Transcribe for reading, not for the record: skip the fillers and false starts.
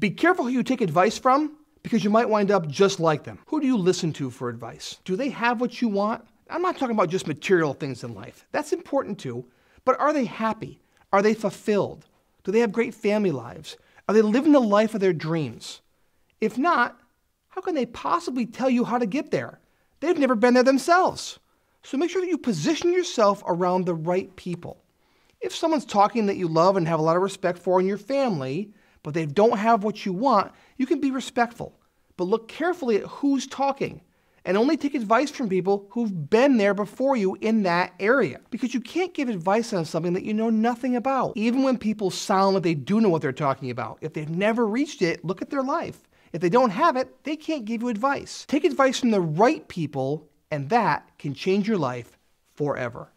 Be careful who you take advice from, because you might wind up just like them. Who do you listen to for advice? Do they have what you want? I'm not talking about just material things in life. That's important too, but are they happy? Are they fulfilled? Do they have great family lives? Are they living the life of their dreams? If not, how can they possibly tell you how to get there? They've never been there themselves. So make sure that you position yourself around the right people. If someone's talking that you love and have a lot of respect for in your family, but they don't have what you want, you can be respectful. But look carefully at who's talking, and only take advice from people who've been there before you in that area. Because you can't give advice on something that you know nothing about. Even when people sound like they do know what they're talking about, if they've never reached it, look at their life. If they don't have it, they can't give you advice. Take advice from the right people, and that can change your life forever.